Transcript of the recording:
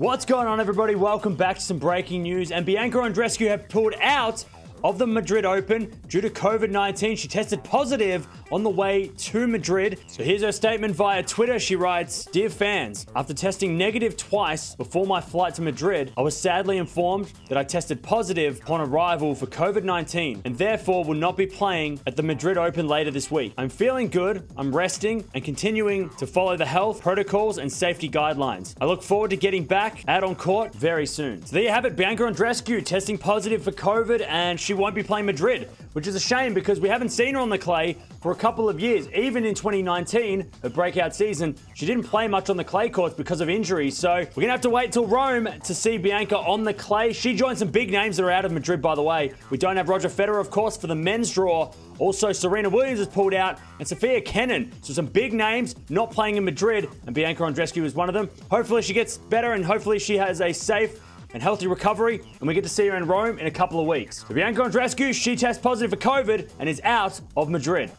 What's going on, everybody? Welcome back to some breaking news. And Bianca Andreescu have pulled out of the Madrid Open due to COVID-19. She tested positive on the way to Madrid. So here's her statement via Twitter. She writes, "Dear fans, after testing negative twice before my flight to Madrid, I was sadly informed that I tested positive upon arrival for COVID-19 and therefore will not be playing at the Madrid Open later this week. I'm feeling good, I'm resting and continuing to follow the health protocols and safety guidelines. I look forward to getting back out on court very soon." So there you have it, Bianca Andreescu testing positive for COVID, and she won't be playing Madrid, which is a shame because we haven't seen her on the clay for a couple of years. Even in 2019, her breakout season, she didn't play much on the clay courts because of injury. So we're going to have to wait till Rome to see Bianca on the clay. She joined some big names that are out of Madrid, by the way. We don't have Roger Federer, of course, for the men's draw. Also, Serena Williams is pulled out and Sofia Kenin. So some big names not playing in Madrid, and Bianca Andreescu is one of them. Hopefully she gets better and hopefully she has a safe and healthy recovery, and we get to see her in Rome in a couple of weeks. So Bianca Andreescu, she tests positive for COVID and is out of Madrid.